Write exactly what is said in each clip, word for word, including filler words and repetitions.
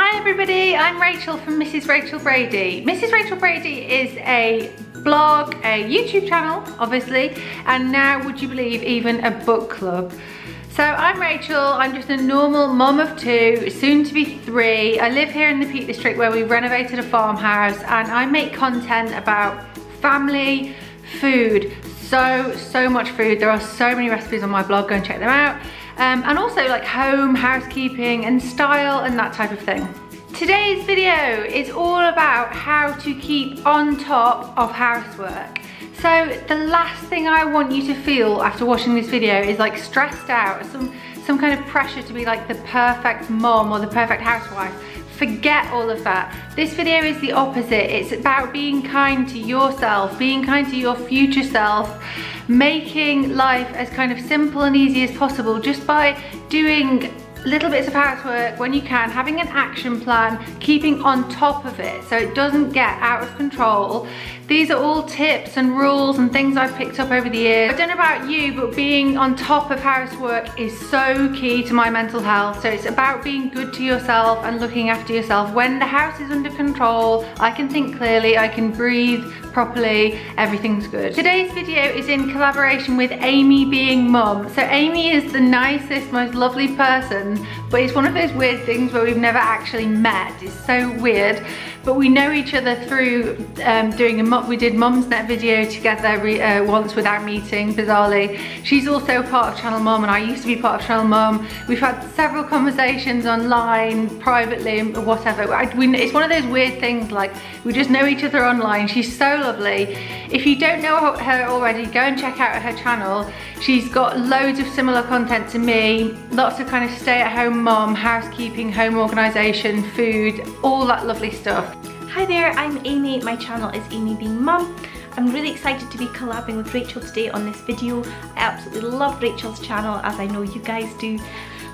Hi everybody, I'm Rachel from Mrs Rachel Brady. Mrs Rachel Brady is a blog, a YouTube channel obviously, and now would you believe even a book club. So I'm Rachel, I'm just a normal mum of two, soon to be three. I live here in the Peak District where we renovated a farmhouse, and I make content about family, food, so so much food. There are so many recipes on my blog, go and check them out. Um, and also like home, housekeeping and style and that type of thing. Today's video is all about how to keep on top of housework. So the last thing I want you to feel after watching this video is like stressed out, some, some kind of pressure to be like the perfect mom or the perfect housewife. Forget all of that. This video is the opposite. It's about being kind to yourself, being kind to your future self, making life as kind of simple and easy as possible just by doing little bits of housework when you can, having an action plan, keeping on top of it so it doesn't get out of control. These are all tips and rules and things I've picked up over the years. I don't know about you, but being on top of housework is so key to my mental health. So it's about being good to yourself and looking after yourself. When the house is under control, I can think clearly, I can breathe properly, everything's good. Today's video is in collaboration with Amy Being Mum. So Amy is the nicest, most lovely person, but it's one of those weird things where we've never actually met. It's so weird, but we know each other through um, doing a we did Mumsnet video together re uh, once without meeting, bizarrely. She's also part of Channel Mum and I used to be part of Channel Mum. We've had several conversations online, privately, whatever. I, we, it's one of those weird things, like we just know each other online. She's so lovely. If you don't know her already, go and check out her channel. She's got loads of similar content to me, lots of kind of stay at home mom, housekeeping, home organisation, food, all that lovely stuff. Hi there, I'm Amy. My channel is Amy Being Mum. I'm really excited to be collabing with Rachel today on this video. I absolutely love Rachel's channel, as I know you guys do.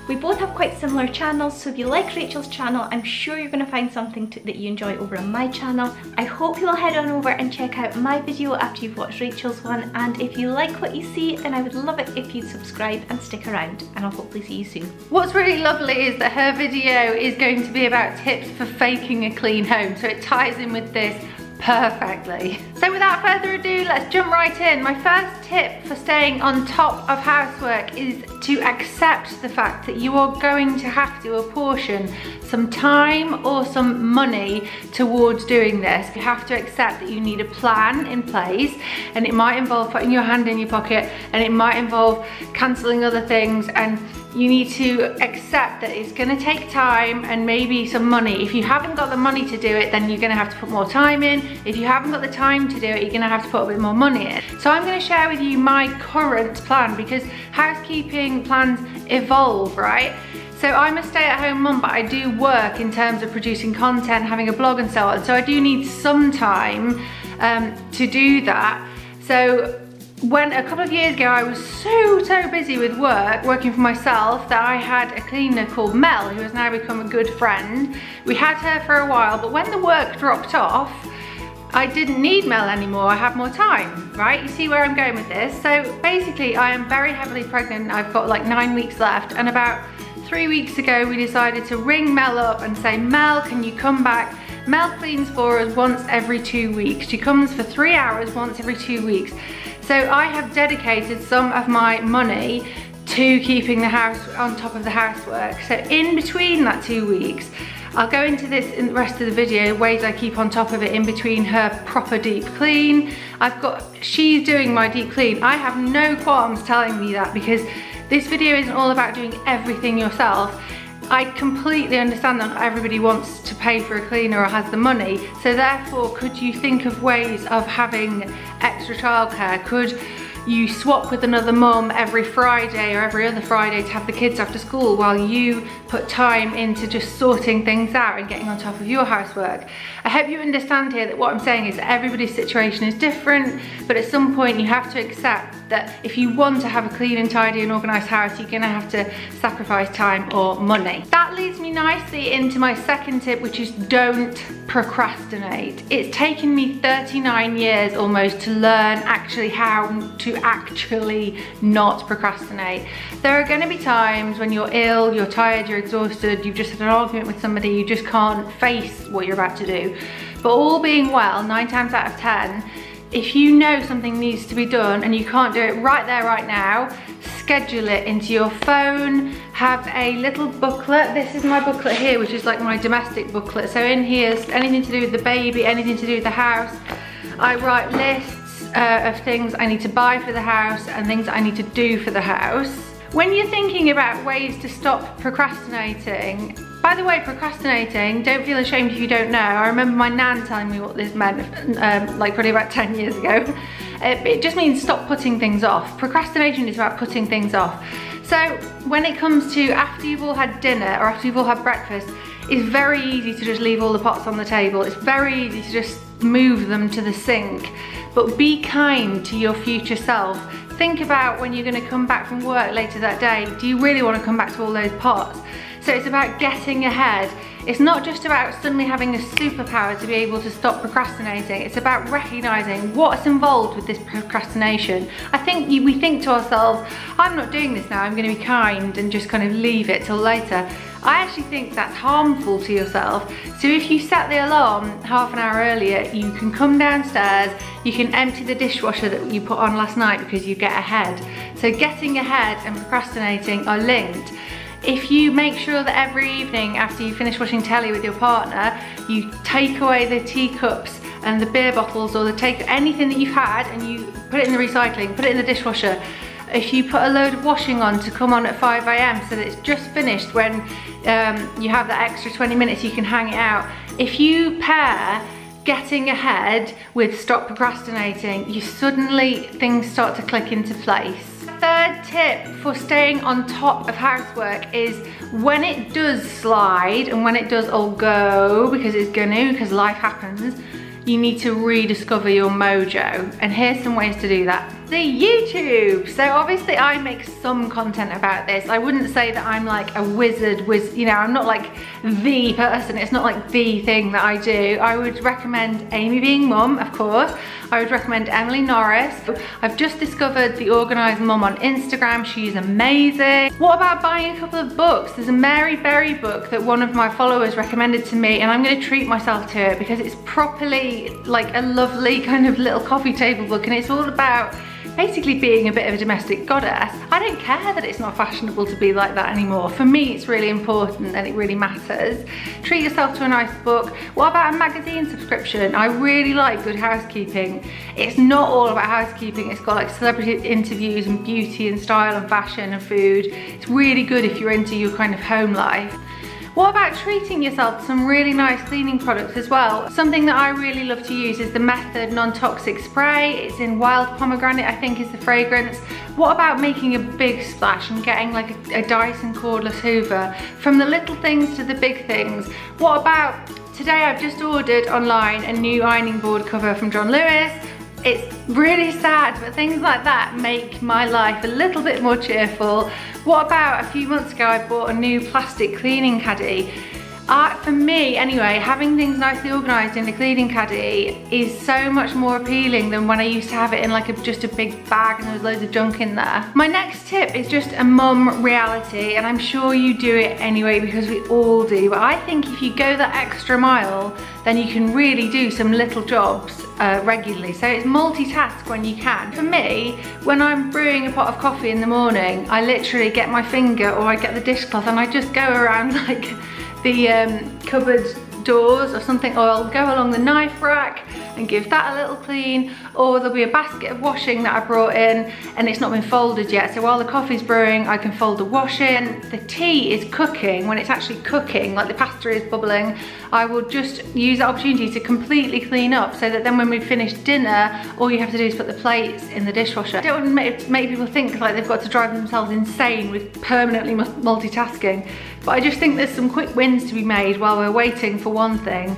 We both have quite similar channels, so if you like Rachel's channel, I'm sure you're going to find something to, that you enjoy over on my channel. I hope you'll head on over and check out my video after you've watched Rachel's one, and if you like what you see, then I would love it if you'd subscribe and stick around, and I'll hopefully see you soon. What's really lovely is that her video is going to be about tips for faking a clean home, so it ties in with this perfectly. So without further ado, let's jump right in. My first tip for staying on top of housework is to accept the fact that you are going to have to apportion some time or some money towards doing this. You have to accept that you need a plan in place, and it might involve putting your hand in your pocket, and it might involve cancelling other things, and you need to accept that it's gonna take time and maybe some money. If you haven't got the money to do it, then you're gonna have to put more time in. If you haven't got the time to do it, you're gonna have to put a bit more money in. So I'm gonna share with you my current plan, because housekeeping plans evolve, right? So I'm a stay-at-home mum, but I do work in terms of producing content, having a blog and so on. So I do need some time um, to do that. So when a couple of years ago I was so so busy with work, working for myself, that I had a cleaner called Mel, who has now become a good friend. We had her for a while, but when the work dropped off, I didn't need Mel anymore. I had more time, right? You see where I'm going with this? So basically I am very heavily pregnant. I've got like nine weeks left, and about three weeks ago we decided to ring Mel up and say, Mel, can you come back? Mel cleans for us once every two weeks. She comes for three hours once every two weeks. So I have dedicated some of my money to keeping the house on top of the housework. So in between that two weeks, I'll go into this in the rest of the video, ways I keep on top of it in between her proper deep clean. I've got, she's doing my deep clean. I have no qualms telling you that, because this video isn't all about doing everything yourself. I completely understand that not everybody wants to pay for a cleaner or has the money, so therefore could you think of ways of having extra childcare? Could you swap with another mum every Friday or every other Friday to have the kids after school while you put time into just sorting things out and getting on top of your housework? I hope you understand here that what I'm saying is that everybody's situation is different, but at some point you have to accept that if you want to have a clean and tidy and organised house, you're gonna have to sacrifice time or money. That leads me nicely into my second tip, which is don't procrastinate. It's taken me thirty-nine years almost to learn actually how to to actually not procrastinate. There are going to be times when you're ill, you're tired, you're exhausted, you've just had an argument with somebody, you just can't face what you're about to do. But all being well, nine times out of ten, if you know something needs to be done and you can't do it right there, right now, schedule it into your phone. Have a little booklet. This is my booklet here, which is like my domestic booklet. So in here is anything to do with the baby, anything to do with the house. I write lists uh, of things I need to buy for the house and things I need to do for the house. When you're thinking about ways to stop procrastinating, by the way, procrastinating, don't feel ashamed if you don't know. I remember my nan telling me what this meant, um, like probably about ten years ago. It, it just means stop putting things off. Procrastination is about putting things off. So when it comes to after you've all had dinner or after you've all had breakfast, it's very easy to just leave all the pots on the table. It's very easy to just move them to the sink. But be kind to your future self. Think about when you're gonna come back from work later that day, do you really wanna come back to all those pots? So it's about getting ahead. It's not just about suddenly having a superpower to be able to stop procrastinating. It's about recognizing what's involved with this procrastination. I think we think to ourselves, I'm not doing this now, I'm gonna be kind and just kind of leave it till later. I actually think that's harmful to yourself. So if you set the alarm half an hour earlier, you can come downstairs, you can empty the dishwasher that you put on last night because you get ahead. So getting ahead and procrastinating are linked. If you make sure that every evening after you finish watching telly with your partner, you take away the teacups and the beer bottles or the take anything that you've had and you put it in the recycling, put it in the dishwasher. If you put a load of washing on to come on at five A M so that it's just finished when um, you have that extra twenty minutes you can hang it out. If you pair getting ahead with stop procrastinating, you suddenly, things start to click into place. Third tip for staying on top of housework is when it does slide and when it does all go, because it's gonna, because life happens, you need to rediscover your mojo. And here's some ways to do that. The YouTube. So obviously I make some content about this. I wouldn't say that I'm like a wizard, wiz you know, I'm not like the person. It's not like the thing that I do. I would recommend Amy Being Mum, of course. I would recommend Emily Norris. I've just discovered the Organised Mum on Instagram. She's amazing. What about buying a couple of books? There's a Mary Berry book that one of my followers recommended to me and I'm gonna treat myself to it because it's properly like a lovely kind of little coffee table book and it's all about basically being a bit of a domestic goddess. I don't care that it's not fashionable to be like that anymore. For me, it's really important and it really matters. Treat yourself to a nice book. What about a magazine subscription? I really like Good Housekeeping. It's not all about housekeeping. It's got like celebrity interviews and beauty and style and fashion and food. It's really good if you're into your kind of home life. What about treating yourself to some really nice cleaning products as well? Something that I really love to use is the Method Non-Toxic Spray. It's in Wild Pomegranate, I think is the fragrance. What about making a big splash and getting like a, a Dyson cordless hoover? From the little things to the big things. What about, today I've just ordered online a new ironing board cover from John Lewis. It's really sad, but things like that make my life a little bit more cheerful. What about a few months ago I bought a new plastic cleaning caddy. Uh, for me, anyway, having things nicely organised in a cleaning caddy is so much more appealing than when I used to have it in like a, just a big bag and there was loads of junk in there. My next tip is just a mum reality, and I'm sure you do it anyway because we all do, but I think if you go that extra mile, then you can really do some little jobs uh, regularly. So it's multitask when you can. For me, when I'm brewing a pot of coffee in the morning, I literally get my finger or I get the dishcloth and I just go around like the um, cupboard doors or something, or I'll go along the knife rack and give that a little clean, or there'll be a basket of washing that I brought in and it's not been folded yet, so while the coffee's brewing I can fold the wash in. The tea is cooking, when it's actually cooking, like the pasta is bubbling, I will just use that opportunity to completely clean up so that then when we finish dinner all you have to do is put the plates in the dishwasher. I don't want to make, make people think like they've got to drive themselves insane with permanently multitasking, but I just think there's some quick wins to be made while we're waiting for one thing.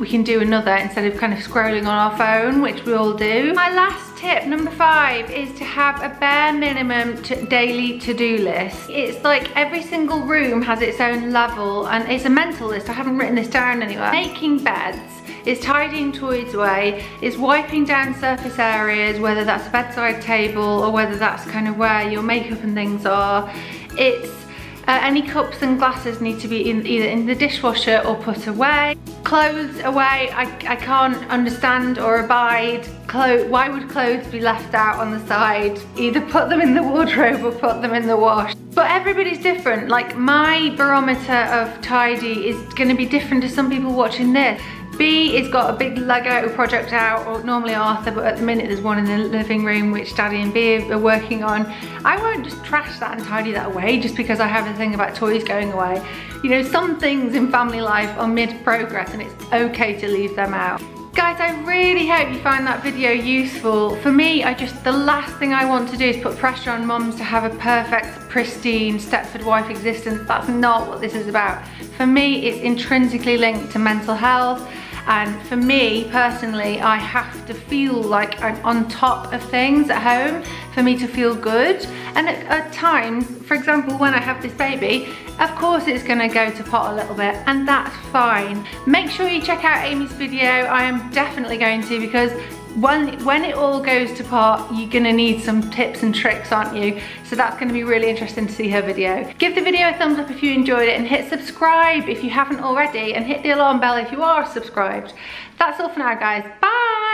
We can do another instead of kind of scrolling on our phone, which we all do. My last tip number five is to have a bare minimum to daily to-do list. It's like every single room has its own level, and it's a mental list. I haven't written this down anywhere. Making beds is tidying toys away, is wiping down surface areas, whether that's a bedside table or whether that's kind of where your makeup and things are. It's Uh, any cups and glasses need to be in, either in the dishwasher or put away. Clothes away, I, I can't understand or abide. Clo- why would clothes be left out on the side? Either put them in the wardrobe or put them in the wash. But everybody's different. Like, my barometer of tidy is gonna be different to some people watching this. B has got a big Lego project out, or normally Arthur, but at the minute there's one in the living room which Daddy and B are working on. I won't just trash that and tidy that away just because I have a thing about toys going away. You know, some things in family life are mid-progress and it's okay to leave them out. Guys, I really hope you found that video useful. For me, I just, the last thing I want to do is put pressure on mums to have a perfect, pristine Stepford wife existence. That's not what this is about. For me, it's intrinsically linked to mental health. And for me, personally, I have to feel like I'm on top of things at home for me to feel good. And at, at times, for example, when I have this baby, of course it's gonna go to pot a little bit, and that's fine. Make sure you check out Amy's video. I am definitely going to, because when, when it all goes to pot, you're gonna need some tips and tricks, aren't you? So that's gonna be really interesting to see her video. Give the video a thumbs up if you enjoyed it, and hit subscribe if you haven't already, and hit the alarm bell if you are subscribed. That's all for now, guys. Bye!